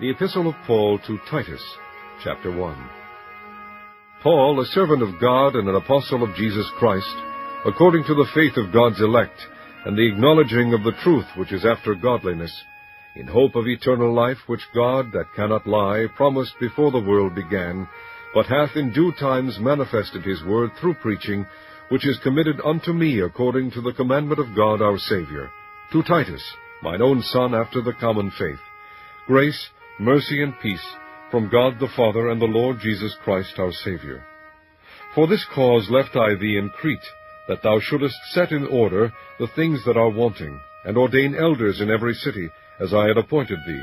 The Epistle of Paul to Titus, Chapter 1. Paul, a servant of God and an apostle of Jesus Christ, according to the faith of God's elect, and the acknowledging of the truth which is after godliness, in hope of eternal life, which God, that cannot lie, promised before the world began, but hath in due times manifested his word through preaching, which is committed unto me according to the commandment of God our Savior, to Titus, mine own son after the common faith. Grace, mercy, and peace, from God the Father and the Lord Jesus Christ our Savior. For this cause left I thee in Crete, that thou shouldest set in order the things that are wanting, and ordain elders in every city, as I had appointed thee.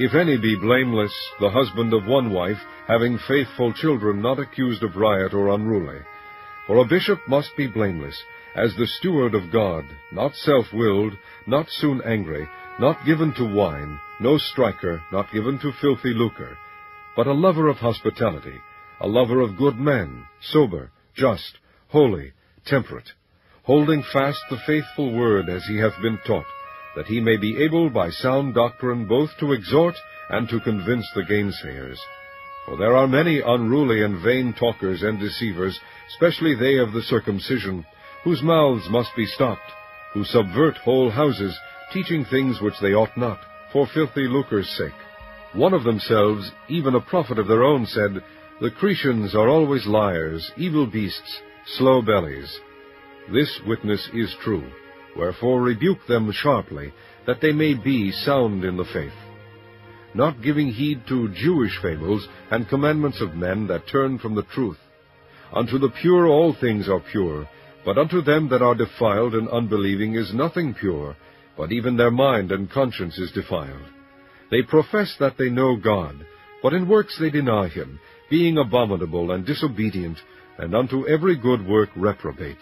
If any be blameless, the husband of one wife, having faithful children, not accused of riot or unruly. For a bishop must be blameless, as the steward of God, not self-willed, not soon angry, not given to wine, no striker, not given to filthy lucre, but a lover of hospitality, a lover of good men, sober, just, holy, temperate, holding fast the faithful word as he hath been taught, that he may be able by sound doctrine both to exhort and to convince the gainsayers. For there are many unruly and vain talkers and deceivers, especially they of the circumcision, whose mouths must be stopped, who subvert whole houses, teaching things which they ought not, for filthy lucre's sake. One of themselves, even a prophet of their own, said, The Cretians are always liars, evil beasts, slow bellies. This witness is true, wherefore rebuke them sharply, that they may be sound in the faith, not giving heed to Jewish fables and commandments of men that turn from the truth. Unto the pure all things are pure, but unto them that are defiled and unbelieving is nothing pure, but even their mind and conscience is defiled. They profess that they know God, but in works they deny him, being abominable and disobedient, and unto every good work reprobate.